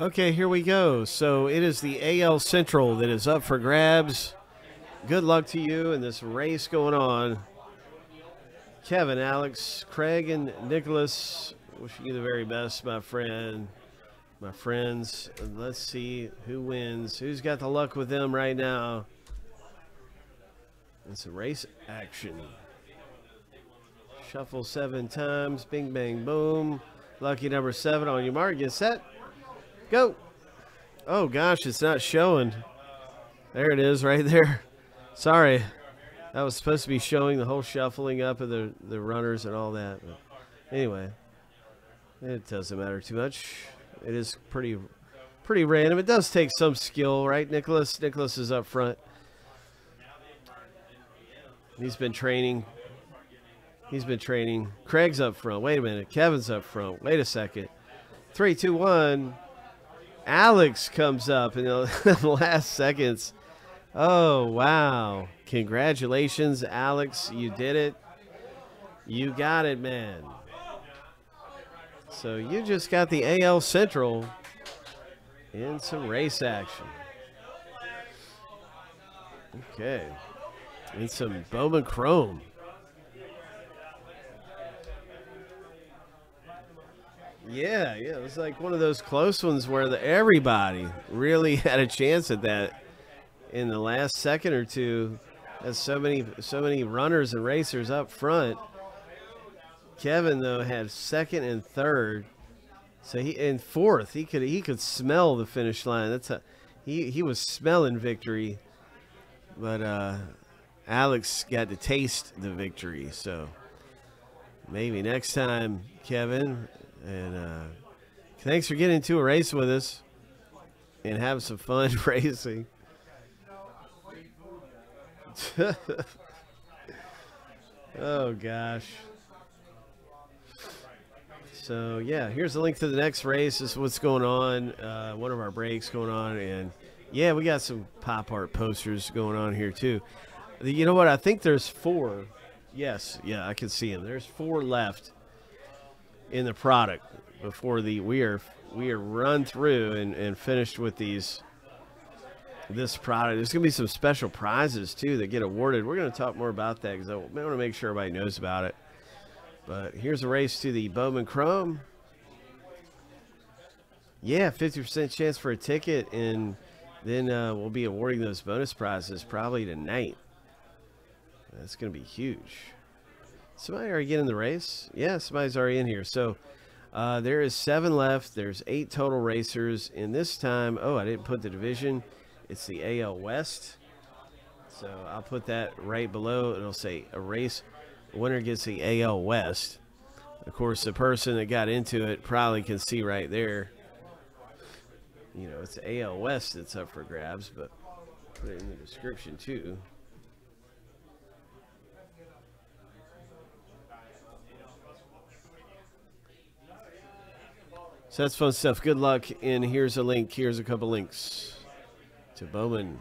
Okay, here we go. So it is the AL Central that is up for grabs. Good luck to you in this race going on. Kevin, Alex, Craig, and Nicholas, wishing you the very best, my friend. My friends, let's see who wins. Who's got the luck with them right now? It's a race action. Shuffle 7 times. Bing, bang, boom. Lucky number 7 on your mark. Get set. Go. Oh, gosh, it's not showing. There it is right there. Sorry. That was supposed to be showing the whole shuffling up of the runners and all that. But anyway, it doesn't matter too much. It is pretty random. It does take some skill, right, Nicholas? Nicholas is up front. He's been training. He's been training. Craig's up front. Wait a minute. Kevin's up front. Wait a second. 3, 2, 1. Alex comes up in the last seconds. Oh, wow. Congratulations, Alex. You did it. You got it, man. So you just got the AL Central in some race action. Okay. And some Bowman Chrome. Yeah, it was like one of those close ones where everybody really had a chance at that in the last second or two. That's so many runners and racers up front. Kevin though had 2nd and 3rd, so he in 4th. He could smell the finish line. That's a he was smelling victory, but Alex got to taste the victory. So maybe next time, Kevin. And thanks for getting into a race with us and having some fun racing. Oh gosh. So yeah, here's the link to the next race. This is what's going on. One of our breaks going on, and yeah, we got some pop art posters going on here too. You know what? I think there's 4. Yes, yeah, I can see them. There's 4 left in the product before we are run through and finished with this product. There's gonna be some special prizes too that get awarded. We're gonna talk more about that because I want to make sure everybody knows about it. But here's a race to the Bowman Chrome. Yeah, 50% chance for a ticket, and then we'll be awarding those bonus prizes probably tonight. That's going to be huge. Somebody already get in the race? Yeah, somebody's already in here. So there is 7 left. There's 8 total racers. And this time, oh, I didn't put the division. It's the AL West. So I'll put that right below. It'll say a race. The winner gets the AL West. Of course, the person that got into it probably can see right there. You know, it's the AL West that's up for grabs, but put it in the description too. So that's fun stuff. Good luck. And here's a link. Here's a couple links to Bowman.